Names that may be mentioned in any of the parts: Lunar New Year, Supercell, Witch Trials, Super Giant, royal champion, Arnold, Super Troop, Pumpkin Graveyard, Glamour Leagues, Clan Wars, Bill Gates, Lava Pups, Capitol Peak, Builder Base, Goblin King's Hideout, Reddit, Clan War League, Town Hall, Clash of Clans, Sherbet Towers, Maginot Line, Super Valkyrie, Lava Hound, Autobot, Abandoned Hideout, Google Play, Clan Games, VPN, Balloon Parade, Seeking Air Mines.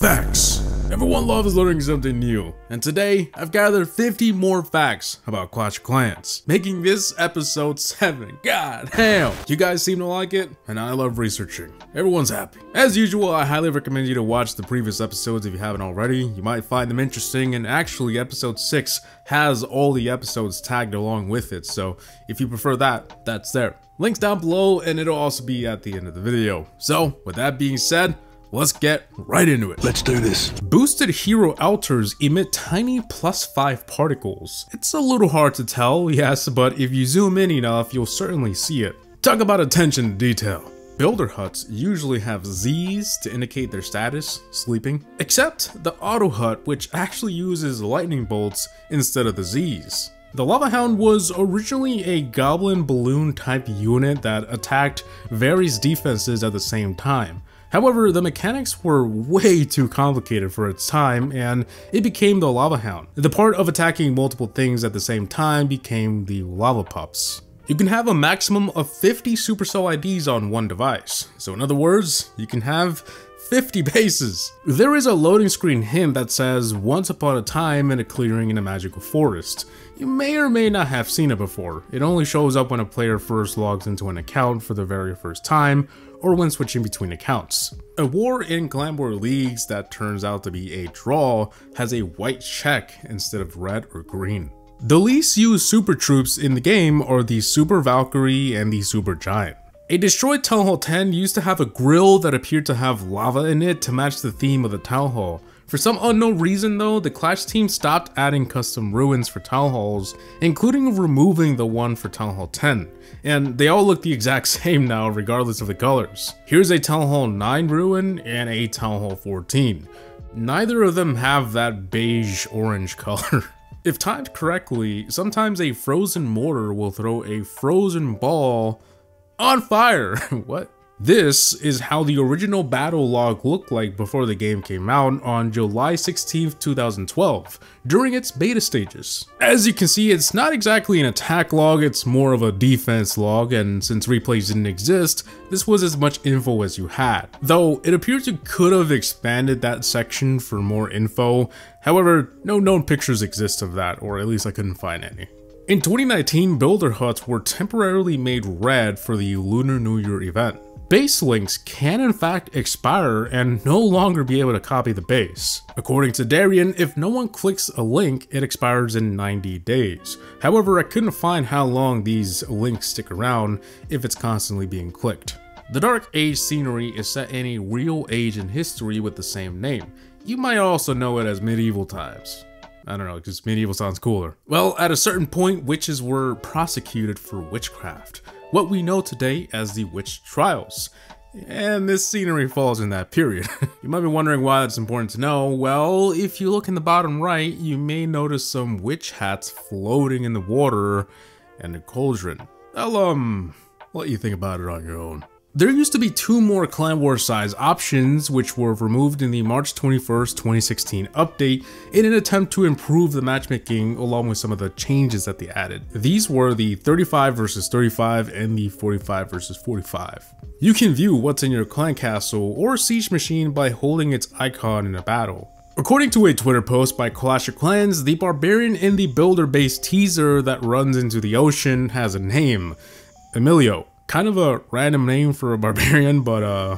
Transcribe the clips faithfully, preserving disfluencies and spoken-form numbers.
Facts! Everyone loves learning something new, and today I've gathered fifty more facts about Clash of Clans, making this episode seven. God damn! You guys seem to like it, and I love researching. Everyone's happy. As usual, I highly recommend you to watch the previous episodes if you haven't already. You might find them interesting, and actually episode six has all the episodes tagged along with it, so if you prefer that, that's there. Links down below, and it'll also be at the end of the video. So, with that being said, let's get right into it. Let's do this. Boosted hero altars emit tiny plus five particles. It's a little hard to tell, yes, but if you zoom in enough, you'll certainly see it. Talk about attention to detail. Builder huts usually have Z's to indicate their status, sleeping, except the auto hut, which actually uses lightning bolts instead of the Z's. The Lava Hound was originally a goblin balloon type unit that attacked various defenses at the same time. However, the mechanics were way too complicated for its time, and it became the Lava Hound. The part of attacking multiple things at the same time became the Lava Pups. You can have a maximum of fifty Supercell I Ds on one device. So in other words, you can have fifty bases. There is a loading screen hint that says, once upon a time in a clearing in a magical forest. You may or may not have seen it before. It only shows up when a player first logs into an account for the very first time, or when switching between accounts. A war in Glamour Leagues that turns out to be a draw has a white check instead of red or green. The least used super troops in the game are the Super Valkyrie and the Super Giant. A destroyed Town Hall ten used to have a grill that appeared to have lava in it to match the theme of the Town Hall. For some unknown reason though, the Clash team stopped adding custom ruins for Town Halls, including removing the one for Town Hall ten, and they all look the exact same now regardless of the colors. Here's a Town Hall nine ruin and a Town Hall fourteen. Neither of them have that beige-orange color. If timed correctly, sometimes a frozen mortar will throw a frozen ball on fire. What? This is how the original battle log looked like before the game came out on July sixteenth two thousand twelve, during its beta stages. As you can see, it's not exactly an attack log, it's more of a defense log, and since replays didn't exist, this was as much info as you had. Though, it appears you could have expanded that section for more info, however, no known pictures exist of that, or at least I couldn't find any. In twenty nineteen, Builder huts were temporarily made red for the Lunar New Year event. Base links can in fact expire and no longer be able to copy the base. According to Darian, if no one clicks a link, it expires in ninety days. However, I couldn't find how long these links stick around if it's constantly being clicked. The Dark Age scenery is set in a real age in history with the same name. You might also know it as medieval times. I don't know, because medieval sounds cooler. Well, at a certain point, witches were prosecuted for witchcraft. What we know today as the Witch Trials. And this scenery falls in that period. You might be wondering why that's important to know. Well, if you look in the bottom right, you may notice some witch hats floating in the water and a cauldron. I'll um, let you think about it on your own. There used to be two more Clan War size options, which were removed in the March twenty-first twenty sixteen update in an attempt to improve the matchmaking along with some of the changes that they added. These were the thirty-five versus thirty-five and the forty-five versus forty-five. You can view what's in your clan castle or siege machine by holding its icon in a battle. According to a Twitter post by Clash of Clans, the barbarian in the Builder Base teaser that runs into the ocean has a name, Emilio. Kind of a random name for a barbarian, but uh,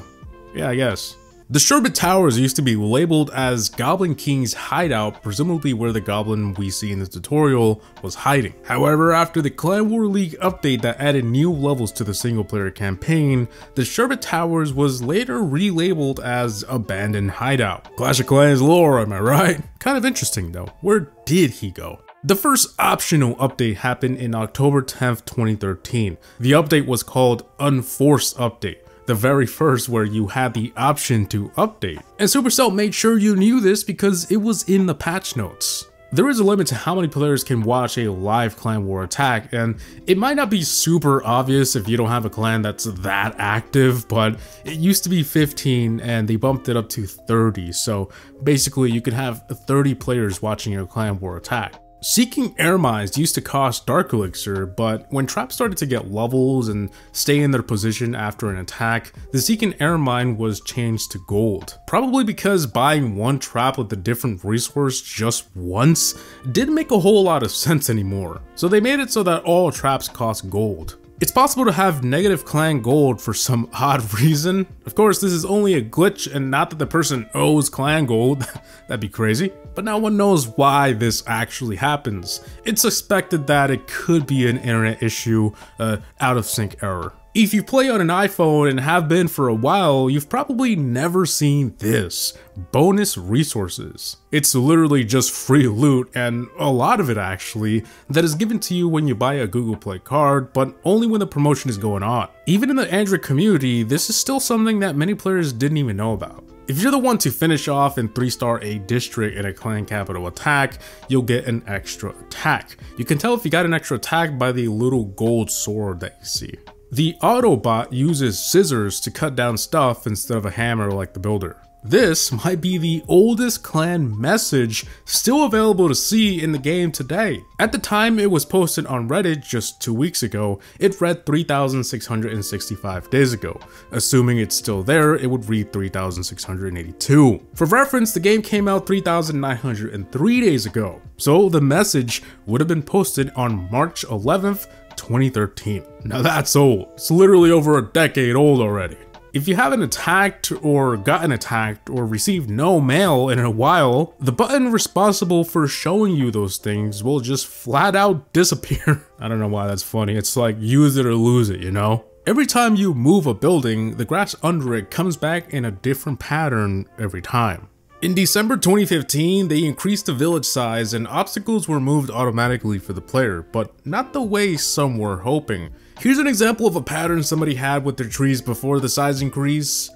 yeah, I guess. The Sherbet Towers used to be labeled as Goblin King's Hideout, presumably where the goblin we see in the tutorial was hiding. However, after the Clan War League update that added new levels to the single player campaign, the Sherbet Towers was later relabeled as Abandoned Hideout. Clash of Clans lore, am I right? Kind of interesting though, where did he go? The first optional update happened in October tenth twenty thirteen. The update was called Unforced Update, the very first where you had the option to update. And Supercell made sure you knew this because it was in the patch notes. There is a limit to how many players can watch a live Clan War attack, and it might not be super obvious if you don't have a clan that's that active, but it used to be fifteen and they bumped it up to thirty, so basically you could have thirty players watching your Clan War attack. Seeking Air Mines used to cost Dark Elixir, but when traps started to get levels and stay in their position after an attack, the Seeking Air Mine was changed to gold. Probably because buying one trap with a different resource just once didn't make a whole lot of sense anymore, so they made it so that all traps cost gold. It's possible to have negative clan gold for some odd reason. Of course, this is only a glitch and not that the person owes clan gold, that'd be crazy, but no one knows why this actually happens. It's suspected that it could be an internet issue, uh, out of sync error. If you play on an iPhone and have been for a while, you've probably never seen this, bonus resources. It's literally just free loot, and a lot of it actually, that is given to you when you buy a Google Play card, but only when the promotion is going on. Even in the Android community, this is still something that many players didn't even know about. If you're the one to finish off and three star a district in a clan capital attack, you'll get an extra attack. You can tell if you got an extra attack by the little gold sword that you see. The Autobot uses scissors to cut down stuff instead of a hammer like the Builder. This might be the oldest clan message still available to see in the game today. At the time it was posted on Reddit just two weeks ago, it read three thousand six hundred sixty-five days ago. Assuming it's still there, it would read three thousand six hundred eighty-two. For reference, the game came out three thousand nine hundred three days ago, so the message would have been posted on March eleventh, twenty thirteen. Now that's old. It's literally over a decade old already. If you haven't attacked or gotten attacked or received no mail in a while, the button responsible for showing you those things will just flat out disappear. I don't know why that's funny. It's like use it or lose it, you know? Every time you move a building, the grass under it comes back in a different pattern every time. In December twenty fifteen, they increased the village size and obstacles were moved automatically for the player, but not the way some were hoping. Here's an example of a pattern somebody had with their trees before the size increase,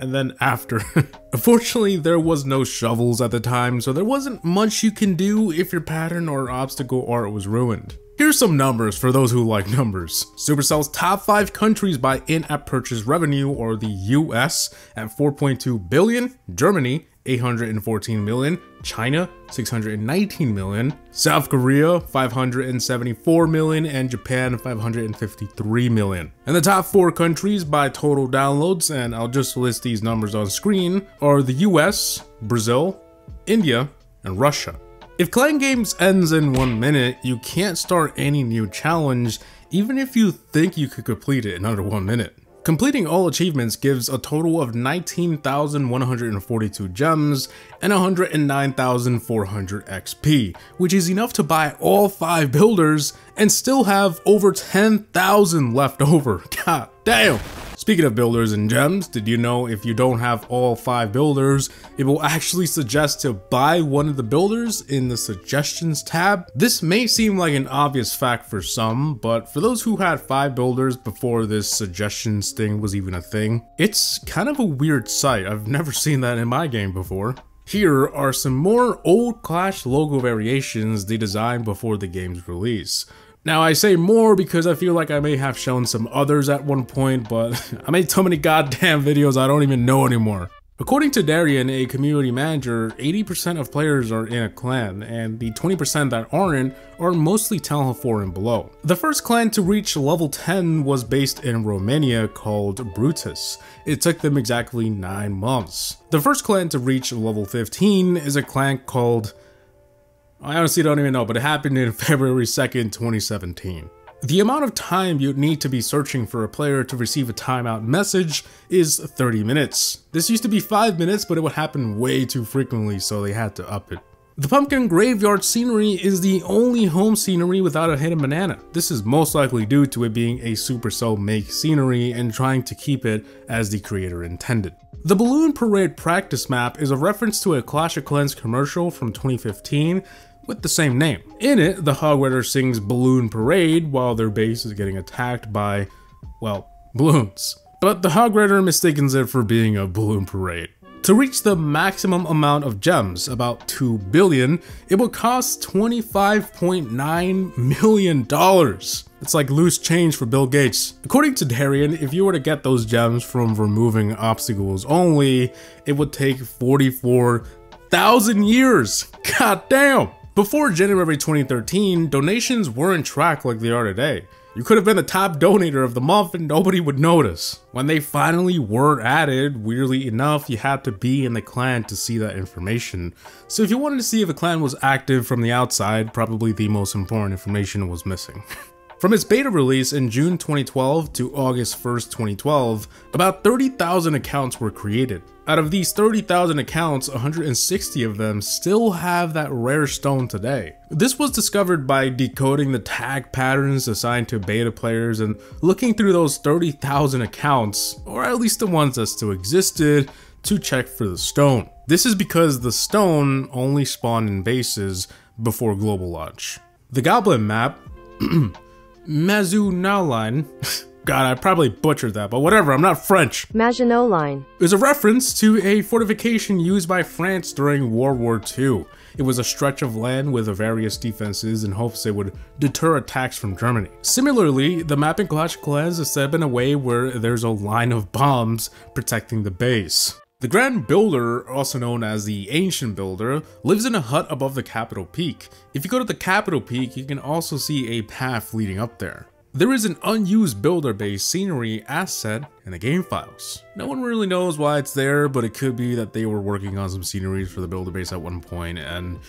and then after. Unfortunately, there was no shovels at the time, so there wasn't much you can do if your pattern or obstacle art was ruined. Here's some numbers for those who like numbers. Supercell's top five countries by in-app purchase revenue are the U S at four point two billion, Germany eight hundred fourteen million, China six hundred nineteen million, South Korea five hundred seventy-four million, and Japan five hundred fifty-three million. And the top four countries by total downloads, and I'll just list these numbers on screen, are the U S, Brazil, India, and Russia. If Clan Games ends in one minute, you can't start any new challenge, even if you think you could complete it in under one minute. Completing all achievements gives a total of nineteen thousand one hundred forty-two gems and one hundred nine thousand four hundred X P, which is enough to buy all five builders and still have over ten thousand left over. God damn! Speaking of builders and gems, did you know if you don't have all five builders, it will actually suggest to buy one of the builders in the suggestions tab? This may seem like an obvious fact for some, but for those who had five builders before this suggestions thing was even a thing, it's kind of a weird sight. I've never seen that in my game before. Here are some more old Clash logo variations they designed before the game's release. Now I say more because I feel like I may have shown some others at one point, but I made so many goddamn videos I don't even know anymore. According to Darian, a community manager, eighty percent of players are in a clan, and the twenty percent that aren't are mostly Town Hall four and below. The first clan to reach level ten was based in Romania called Brutus. It took them exactly nine months. The first clan to reach level fifteen is a clan called... I honestly don't even know, but it happened in February second, twenty seventeen. The amount of time you'd need to be searching for a player to receive a timeout message is thirty minutes. This used to be five minutes, but it would happen way too frequently, so they had to up it. The Pumpkin Graveyard scenery is the only home scenery without a hidden banana. This is most likely due to it being a Supercell make scenery and trying to keep it as the creator intended. The Balloon Parade practice map is a reference to a Clash of Clans commercial from twenty fifteen, with the same name. In it, the Hog Rider sings Balloon Parade while their base is getting attacked by, well, balloons. But the Hog Rider mistakes it for being a balloon parade. To reach the maximum amount of gems, about two billion, it will cost twenty-five point nine million dollars. It's like loose change for Bill Gates. According to Darian, if you were to get those gems from removing obstacles only, it would take forty-four thousand years. God damn! Before January twenty thirteen, donations weren't tracked like they are today. You could have been the top donator of the month and nobody would notice. When they finally were added, weirdly enough, you had to be in the clan to see that information. So if you wanted to see if a clan was active from the outside, probably the most important information was missing. From its beta release in June twenty twelve to August first twenty twelve, about thirty thousand accounts were created. Out of these thirty thousand accounts, one hundred sixty of them still have that rare stone today. This was discovered by decoding the tag patterns assigned to beta players and looking through those thirty thousand accounts, or at least the ones that still existed, to check for the stone. This is because the stone only spawned in bases before global launch. The Goblin map, Maginot Line, God, I probably butchered that, but whatever, I'm not French. Maginot Line is a reference to a fortification used by France during World War Two. It was a stretch of land with various defenses in hopes it would deter attacks from Germany. Similarly, the map in Clash of Clans is set up in a way where there's a line of bombs protecting the base. The Grand Builder, also known as the Ancient Builder, lives in a hut above the Capitol Peak. If you go to the Capitol Peak, you can also see a path leading up there. There is an unused Builder Base scenery asset in the game files. No one really knows why it's there, but it could be that they were working on some sceneries for the Builder Base at one point and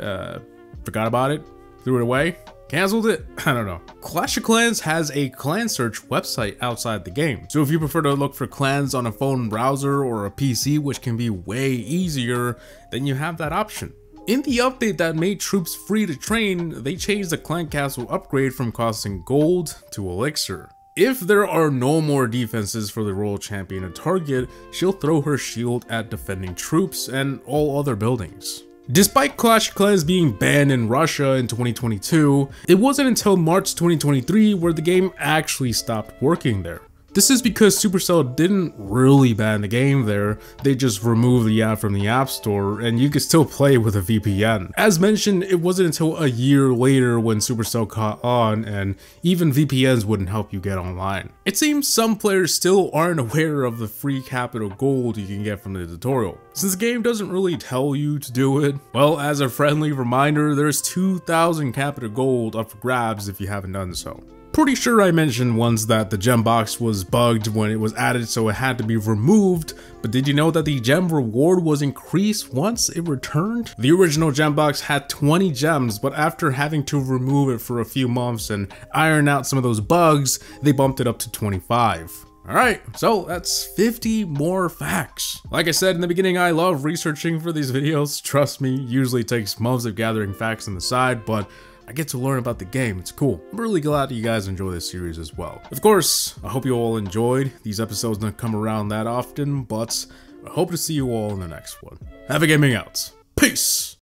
uh, forgot about it, threw it away, canceled it? I don't know. Clash of Clans has a clan search website outside the game, so if you prefer to look for clans on a phone browser or a P C, which can be way easier, then you have that option. In the update that made troops free to train, they changed the clan castle upgrade from costing gold to elixir. If there are no more defenses for the royal champion to target, she'll throw her shield at defending troops and all other buildings. Despite Clash of Clans being banned in Russia in twenty twenty-two, it wasn't until March twenty twenty-three where the game actually stopped working there. This is because Supercell didn't really ban the game there, they just removed the app from the App Store and you could still play with a V P N. As mentioned, it wasn't until a year later when Supercell caught on and even V P Ns wouldn't help you get online. It seems some players still aren't aware of the free capital gold you can get from the tutorial. Since the game doesn't really tell you to do it, well, as a friendly reminder, there's two thousand capital gold up for grabs if you haven't done so. Pretty sure I mentioned once that the gem box was bugged when it was added, so it had to be removed, but did you know that the gem reward was increased once it returned? The original gem box had twenty gems, but after having to remove it for a few months and iron out some of those bugs, they bumped it up to twenty-five. Alright, so that's fifty more facts. Like I said in the beginning, I love researching for these videos, trust me, usually takes months of gathering facts on the side, but I get to learn about the game, it's cool. I'm really glad you guys enjoy this series as well. Of course, I hope you all enjoyed. These episodes don't come around that often, but I hope to see you all in the next one. Happy gaming out. Peace!